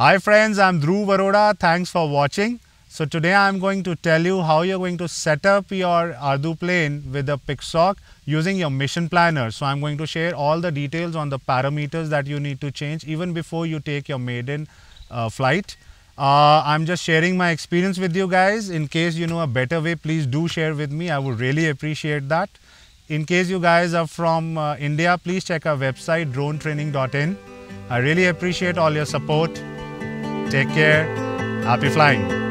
Hi friends, I'm Dhruv Arora. Thanks for watching. So today I'm going to tell you how you're going to set up your Arduplane with the Pixhawk using your Mission Planner. So I'm going to share all the details on the parameters that you need to change even before you take your maiden flight. I'm just sharing my experience with you guys. In case you know a better way, please do share with me. I would really appreciate that. In case you guys are from India, please check our website dronetraining.in. I really appreciate all your support. Take care. Happy flying.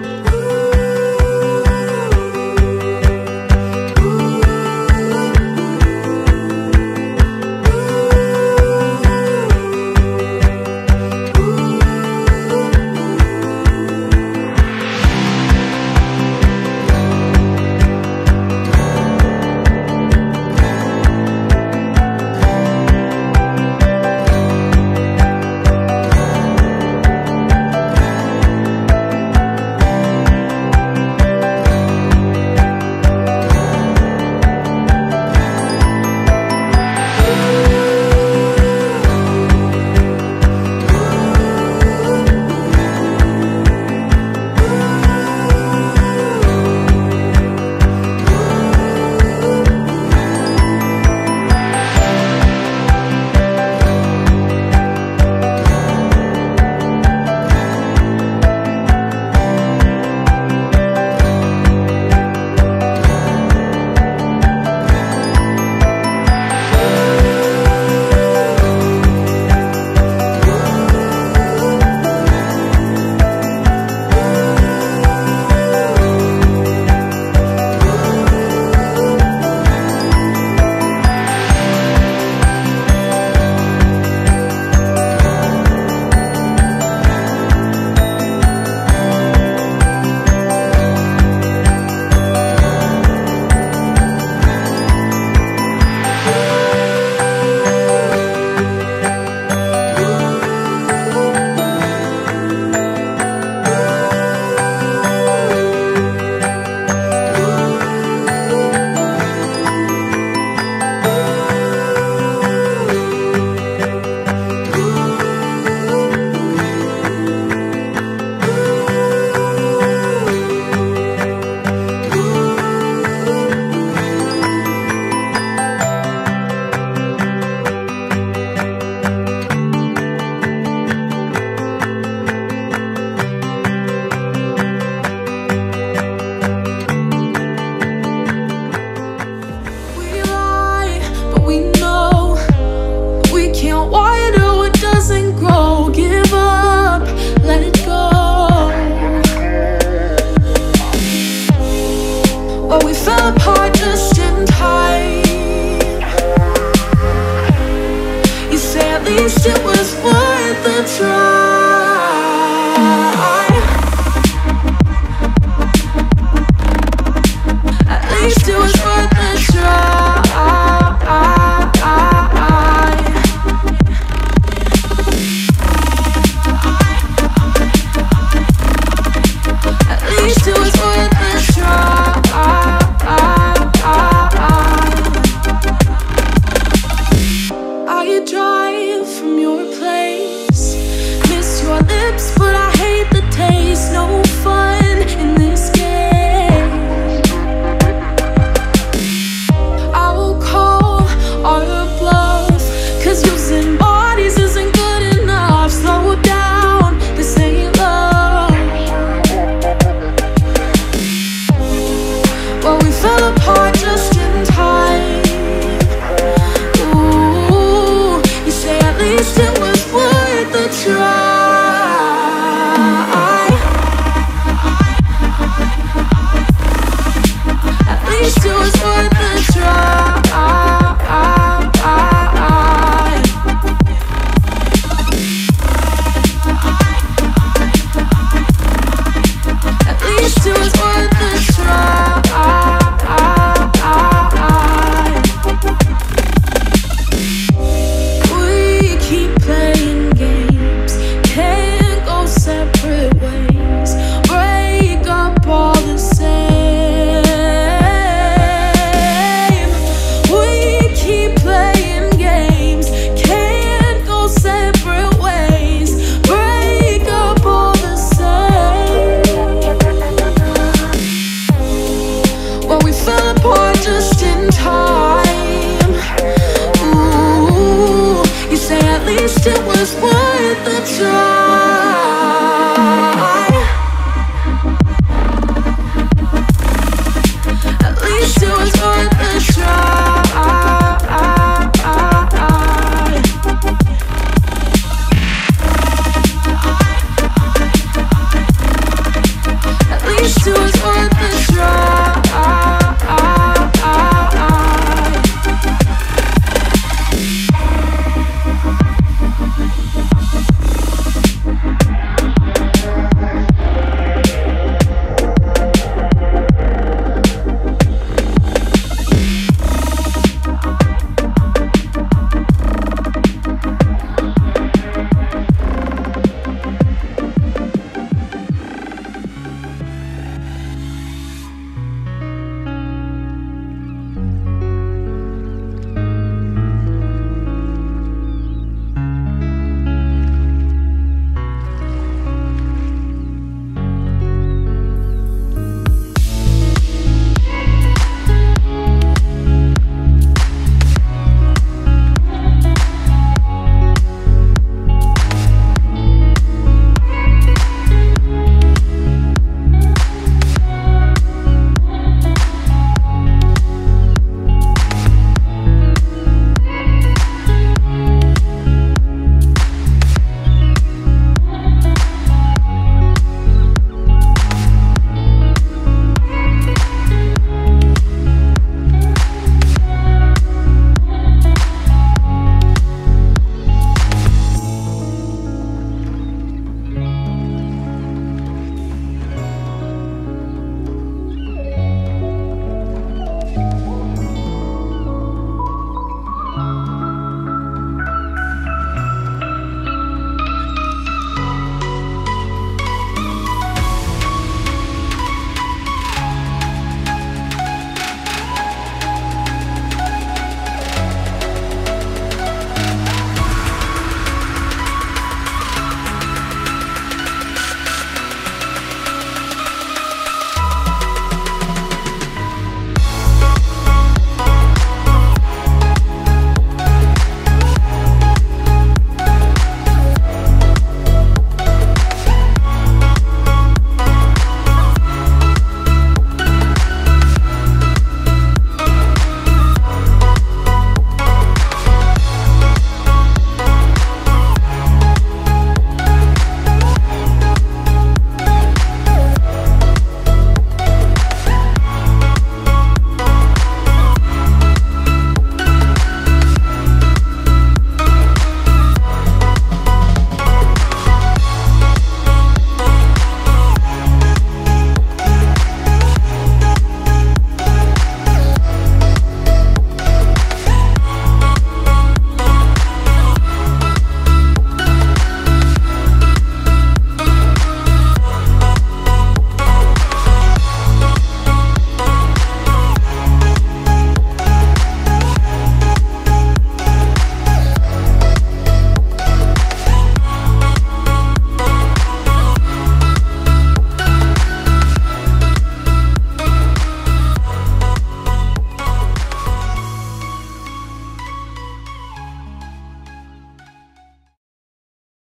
try.